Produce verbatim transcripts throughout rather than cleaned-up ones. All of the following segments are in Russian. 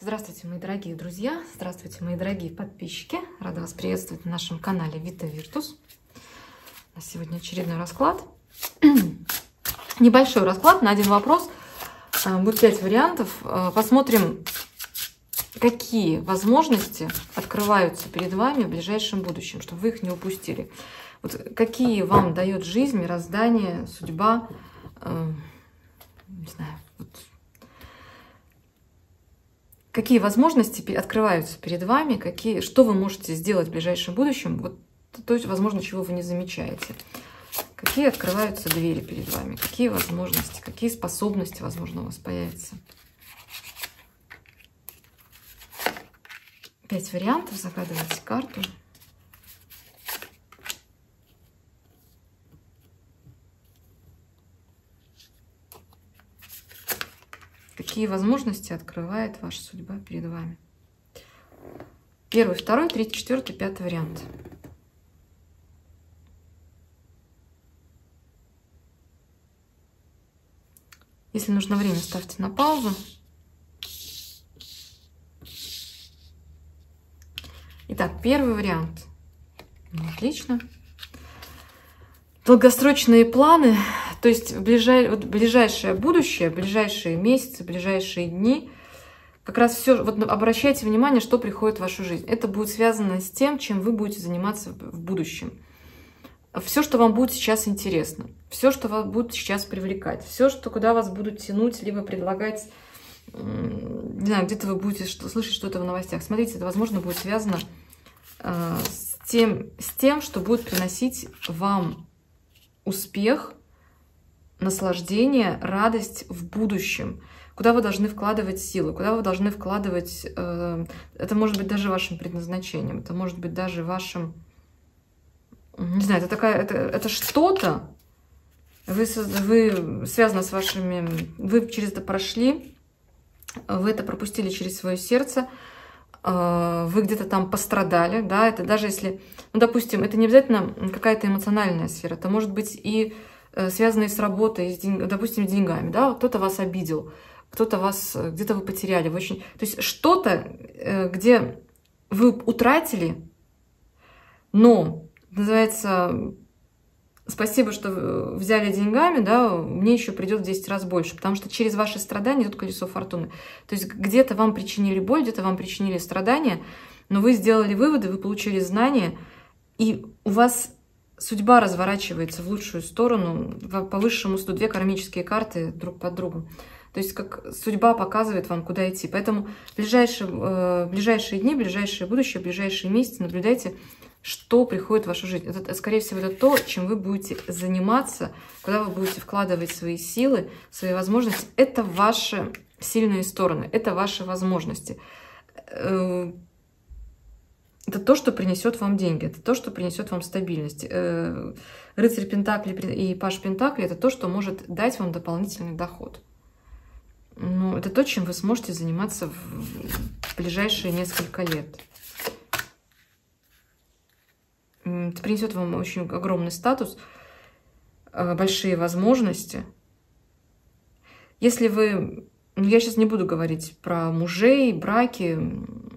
Здравствуйте, мои дорогие друзья! Здравствуйте, мои дорогие подписчики! Рада вас приветствовать на нашем канале Vita Virtus. На сегодня очередной расклад. Небольшой расклад на один вопрос. Будет пять вариантов. Посмотрим, какие возможности открываются перед вами в ближайшем будущем, чтобы вы их не упустили. Вот какие вам дает жизнь, мироздание, судьба, э, не знаю, вот. Какие возможности открываются перед вами, какие, что вы можете сделать в ближайшем будущем, вот, то есть, возможно, чего вы не замечаете. Какие открываются двери перед вами, какие возможности, какие способности, возможно, у вас появятся. Пять вариантов, загадывайте карту. Какие возможности открывает ваша судьба перед вами? Первый, второй, третий, четвертый, пятый вариант. Если нужно время, ставьте на паузу. Итак, первый вариант. Ну, отлично. Долгосрочные планы, то есть ближайшее будущее, ближайшие месяцы, ближайшие дни. Как раз все, вот обращайте внимание, что приходит в вашу жизнь. Это будет связано с тем, чем вы будете заниматься в будущем. Все, что вам будет сейчас интересно, все, что вас будет сейчас привлекать, все, что куда вас будут тянуть, либо предлагать. Не знаю, где-то вы будете что слышать что-то в новостях. Смотрите, это, возможно, будет связано э, с, тем, с тем, что будет приносить вам успех, наслаждение, радость в будущем. Куда вы должны вкладывать силы, куда вы должны вкладывать... Э, это может быть даже вашим предназначением, это может быть даже вашим... Не знаю, это, такая, это, это что-то, вы, вы связано с вашими... Вы через это прошли, вы это пропустили через свое сердце, вы где-то там пострадали, да, это даже если, ну, допустим, это не обязательно какая-то эмоциональная сфера, это может быть и связанные с работой, с день, допустим, с деньгами, да, кто-то вас обидел, кто-то вас, где-то вы потеряли, вы очень, то есть что-то, где вы утратили, но, называется, спасибо, что взяли деньгами, да, мне еще придет в десять раз больше, потому что через ваши страдания идет колесо фортуны. То есть где-то вам причинили боль, где-то вам причинили страдания, но вы сделали выводы, вы получили знания, и у вас судьба разворачивается в лучшую сторону, по высшему суду, две кармические карты друг под другом. То есть как судьба показывает вам, куда идти. Поэтому ближайшие, ближайшие дни, ближайшее будущее, ближайшие месяцы наблюдайте, что приходит в вашу жизнь. Это, скорее всего, это то, чем вы будете заниматься, куда вы будете вкладывать свои силы, свои возможности. Это ваши сильные стороны, это ваши возможности. Это то, что принесет вам деньги, это то, что принесет вам стабильность. Рыцарь Пентакли и Паж Пентакли – это то, что может дать вам дополнительный доход. Ну, это то, чем вы сможете заниматься в ближайшие несколько лет. Это принесет вам очень огромный статус, большие возможности. Если вы... Я сейчас не буду говорить про мужей, браки.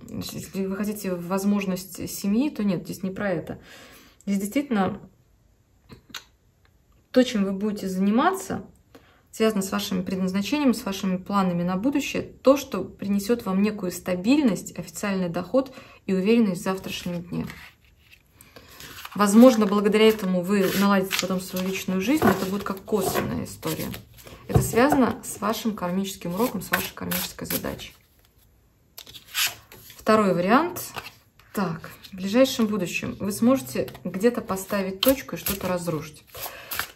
Если вы хотите возможность семьи, то нет, здесь не про это. Здесь действительно то, чем вы будете заниматься, связано с вашим предназначением, с вашими планами на будущее, то, что принесет вам некую стабильность, официальный доход и уверенность в завтрашнем дне. Возможно, благодаря этому вы наладите потом свою личную жизнь, это будет как косвенная история. Это связано с вашим кармическим уроком, с вашей кармической задачей. Второй вариант. Так, в ближайшем будущем вы сможете где-то поставить точку и что-то разрушить.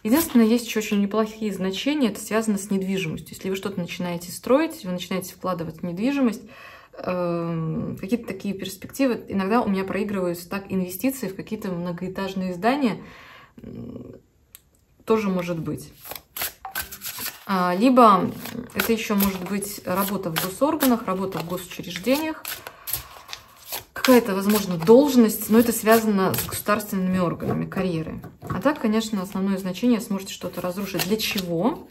Единственное, есть еще очень неплохие значения, это связано с недвижимостью. Если вы что-то начинаете строить, вы начинаете вкладывать в недвижимость, какие-то такие перспективы. Иногда у меня проигрываются так инвестиции в какие-то многоэтажные здания. Тоже может быть. Либо это еще может быть работа в госорганах, работа в госучреждениях. Какая-то, возможно, должность, но это связано с государственными органами, карьеры. А так, конечно, основное значение сможете что-то разрушить. Для чего?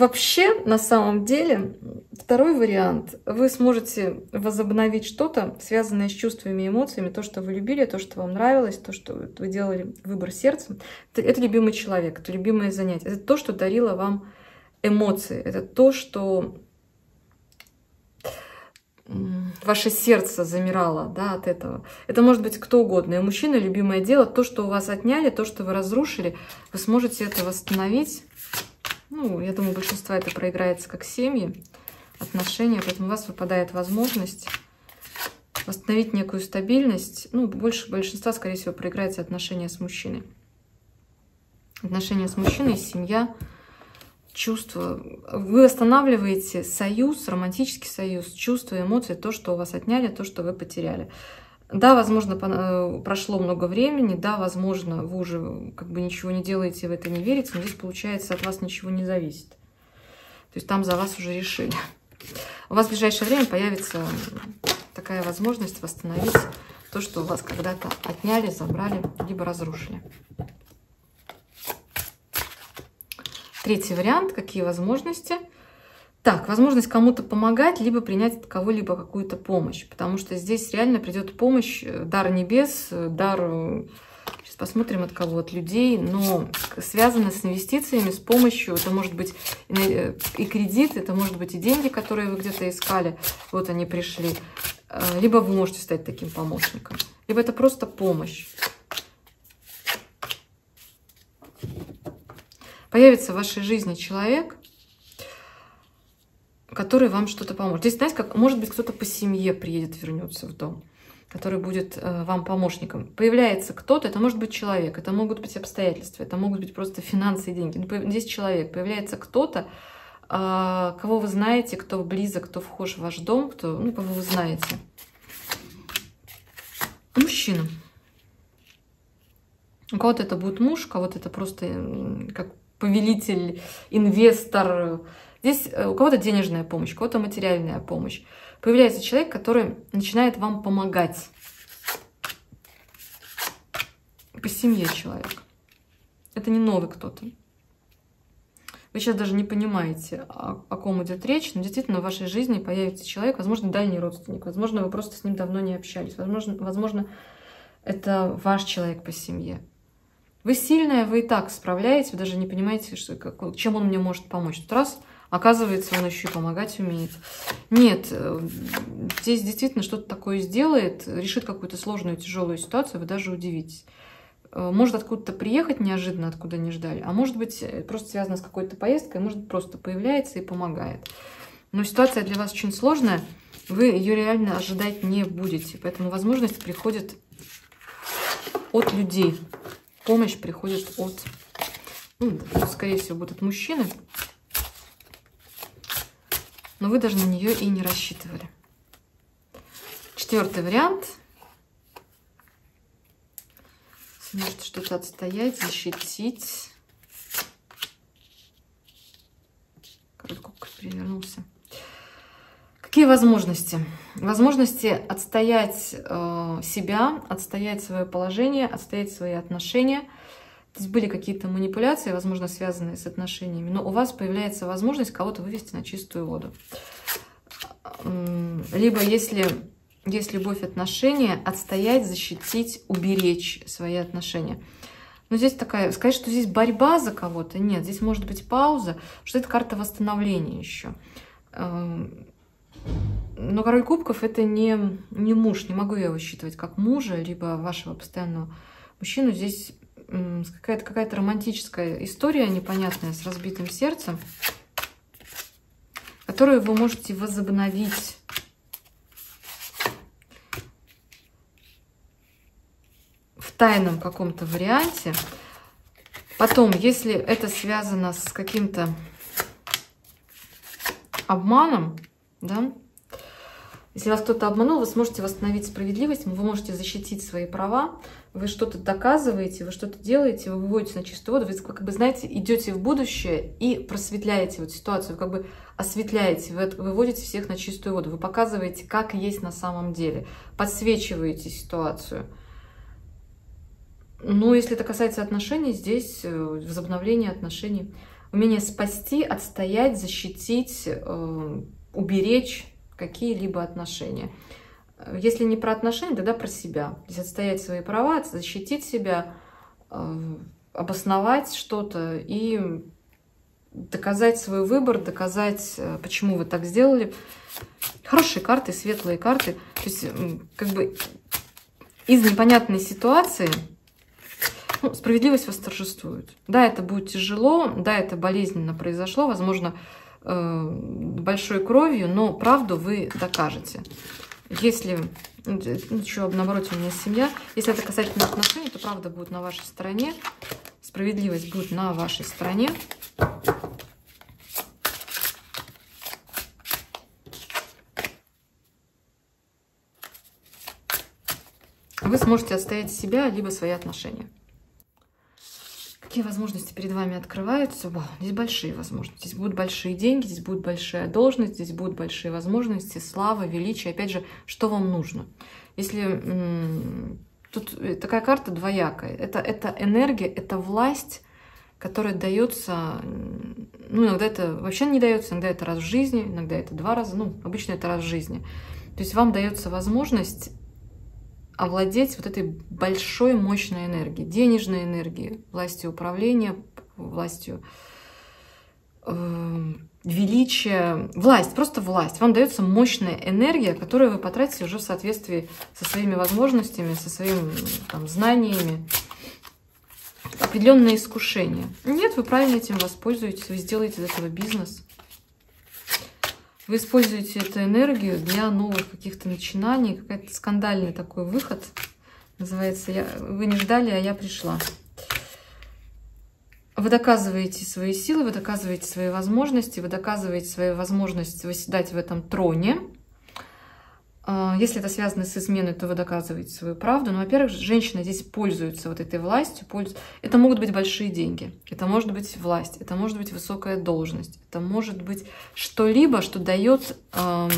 Вообще, на самом деле, второй вариант. Вы сможете возобновить что-то, связанное с чувствами и эмоциями. То, что вы любили, то, что вам нравилось, то, что вы делали выбор сердцем. Это, это любимый человек, это любимое занятие. Это то, что дарило вам эмоции. Это то, что ваше сердце замирало, да, от этого. Это может быть кто угодно. И мужчина, любимое дело, то, что у вас отняли, то, что вы разрушили, вы сможете это восстановить. Ну, я думаю, большинство это проиграется как семьи, отношения, поэтому у вас выпадает возможность восстановить некую стабильность. Ну, больше большинства, скорее всего, проиграется отношения с мужчиной. Отношения с мужчиной, семья, чувства. Вы восстанавливаете союз, романтический союз, чувства, эмоции, то, что у вас отняли, то, что вы потеряли. Да, возможно, прошло много времени, да, возможно, вы уже как бы ничего не делаете, в это не верите, но здесь, получается, от вас ничего не зависит. То есть там за вас уже решили. У вас в ближайшее время появится такая возможность восстановить то, что у вас когда-то отняли, забрали, либо разрушили. Третий вариант. Какие возможности? Так, возможность кому-то помогать, либо принять от кого-либо какую-то помощь, потому что здесь реально придет помощь, дар небес, дар, сейчас посмотрим от кого, от людей, но связано с инвестициями, с помощью, это может быть и кредит, это может быть и деньги, которые вы где-то искали, вот они пришли, либо вы можете стать таким помощником, либо это просто помощь. Появится в вашей жизни человек, который вам что-то поможет. Здесь, знаете, как, может быть, кто-то по семье приедет, вернется в дом, который будет э, вам помощником. Появляется кто-то, это может быть человек, это могут быть обстоятельства, это могут быть просто финансы и деньги. Ну, здесь человек, появляется кто-то, э, кого вы знаете, кто близок, кто вхож в ваш дом, кто, ну, кого вы знаете. Мужчина. У кого-то это будет муж, у кого-то это просто как повелитель, инвестор. Здесь у кого-то денежная помощь, у кого-то материальная помощь. Появляется человек, который начинает вам помогать. По семье человек. Это не новый кто-то. Вы сейчас даже не понимаете, о, о ком идет речь, но действительно в вашей жизни появится человек, возможно, дальний родственник, возможно, вы просто с ним давно не общались, возможно, возможно, это ваш человек по семье. Вы сильная, вы и так справляетесь, вы даже не понимаете, что, как, чем он мне может помочь. Тут раз... Оказывается, он еще и помогать умеет. Нет, здесь действительно что-то такое сделает, решит какую-то сложную, тяжелую ситуацию, вы даже удивитесь. Может откуда-то приехать неожиданно, откуда не ждали, а может быть просто связано с какой-то поездкой, может просто появляется и помогает. Но ситуация для вас очень сложная, вы ее реально ожидать не будете, поэтому возможность приходит от людей. Помощь приходит от, ну, скорее всего, будет от мужчины. Но вы даже на нее и не рассчитывали. Четвертый вариант. Сможете что-то отстоять, защитить. Король кубков перевернулся. Какие возможности? Возможности отстоять э, себя, отстоять свое положение, отстоять свои отношения. Здесь были какие-то манипуляции, возможно, связанные с отношениями, но у вас появляется возможность кого-то вывести на чистую воду. Либо, если есть любовь, отношения, отстоять, защитить, уберечь свои отношения. Но здесь такая, сказать, что здесь борьба за кого-то, нет, здесь может быть пауза, что это карта восстановления еще. Но король кубков — это не, не муж, не могу я его считывать как мужа, либо вашего постоянного мужчину, здесь... Какая-то какая-то романтическая история непонятная с разбитым сердцем, которую вы можете возобновить. В тайном каком-то варианте. Потом, если это связано с каким-то обманом, да, если вас кто-то обманул, вы сможете восстановить справедливость, вы можете защитить свои права, вы что-то доказываете, вы что-то делаете, вы выводите на чистую воду, вы как бы, знаете, идете в будущее и просветляете вот ситуацию, вы как бы осветляете, вы выводите всех на чистую воду, вы показываете, как есть на самом деле, подсвечиваете ситуацию. Но если это касается отношений, здесь возобновление отношений. умение спасти, отстоять, защитить, э, уберечь какие-либо отношения. Если не про отношения, тогда про себя. Здесь отстоять свои права, защитить себя, э, обосновать что-то и доказать свой выбор, доказать, почему вы так сделали. Хорошие карты, светлые карты. То есть, как бы из непонятной ситуации, ну, справедливость восторжествует. Да, это будет тяжело, да, это болезненно произошло, возможно, большой кровью, но правду вы докажете. Если, еще обнаоборот, у меня семья, если это касательно отношений, то правда будет на вашей стороне, справедливость будет на вашей стороне. Вы сможете отстоять себя, либо свои отношения. Какие возможности перед вами открываются? Вау, здесь большие возможности. Здесь будут большие деньги, здесь будет большая должность, здесь будут большие возможности, слава, величие. Опять же, что вам нужно? Если тут такая карта двоякая. Это, это энергия, это власть, которая дается, ну, иногда это вообще не дается, иногда это раз в жизни, иногда это два раза, ну, обычно это раз в жизни. То есть вам дается возможность овладеть вот этой большой мощной энергией, денежной энергией, властью управления, властью э, величия, власть, просто власть. Вам дается мощная энергия, которую вы потратите уже в соответствии со своими возможностями, со своими там, знаниями. Определенное искушение. Нет, вы правильно этим воспользуетесь, вы сделаете из этого бизнес. Вы используете эту энергию для новых каких-то начинаний. Какой-то скандальный такой выход. Называется «Я... вы не ждали, а я пришла». Вы доказываете свои силы, вы доказываете свои возможности, вы доказываете свою возможность восседать в этом троне. Если это связано с изменой, то вы доказываете свою правду. Но, во-первых, женщина здесь пользуется вот этой властью. Пользуется. Это могут быть большие деньги, это может быть власть, это может быть высокая должность, это может быть что-либо, что дает эм,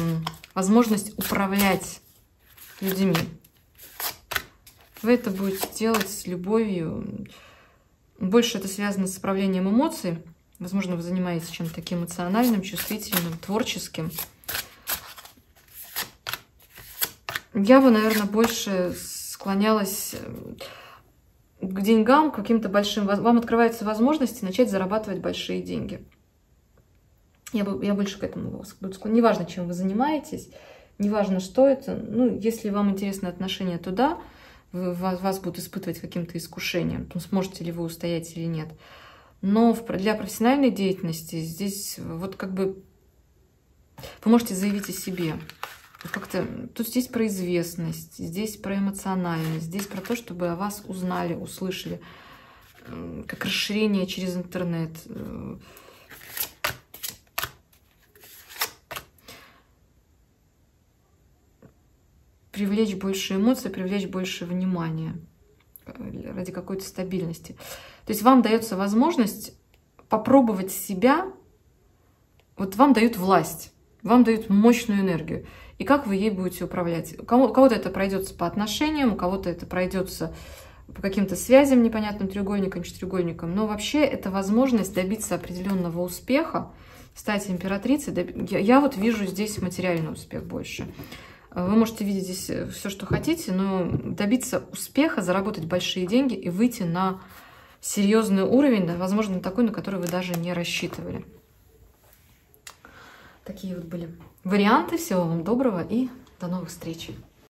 возможность управлять людьми. Вы это будете делать с любовью. Больше это связано с управлением эмоций. Возможно, вы занимаетесь чем-то таким эмоциональным, чувствительным, творческим. Я бы, наверное, больше склонялась к деньгам, к каким-то большим... Вам открываются возможности начать зарабатывать большие деньги. Я, бы, я больше к этому буду склонна. Неважно, чем вы занимаетесь, неважно, что это. Ну, если вам интересны отношения, то да, вы, вас, вас будут испытывать каким-то искушением, сможете ли вы устоять или нет. Но для профессиональной деятельности здесь вот как бы вы можете заявить о себе. Как-то тут здесь про известность, здесь про эмоциональность, здесь про то, чтобы о вас узнали, услышали, как расширение через интернет. Привлечь больше эмоций, привлечь больше внимания ради какой-то стабильности. То есть вам дается возможность попробовать себя, вот вам дают власть, вам дают мощную энергию. И как вы ей будете управлять? У кого-то это пройдется по отношениям, у кого-то это пройдется по каким-то связям непонятным, треугольникам, четыреугольникам. Но вообще это возможность добиться определенного успеха, стать императрицей. Я вот вижу здесь материальный успех больше. Вы можете видеть здесь все, что хотите, но добиться успеха, заработать большие деньги и выйти на серьезный уровень, возможно, такой, на который вы даже не рассчитывали. Такие вот были варианты. Всего вам доброго и до новых встреч!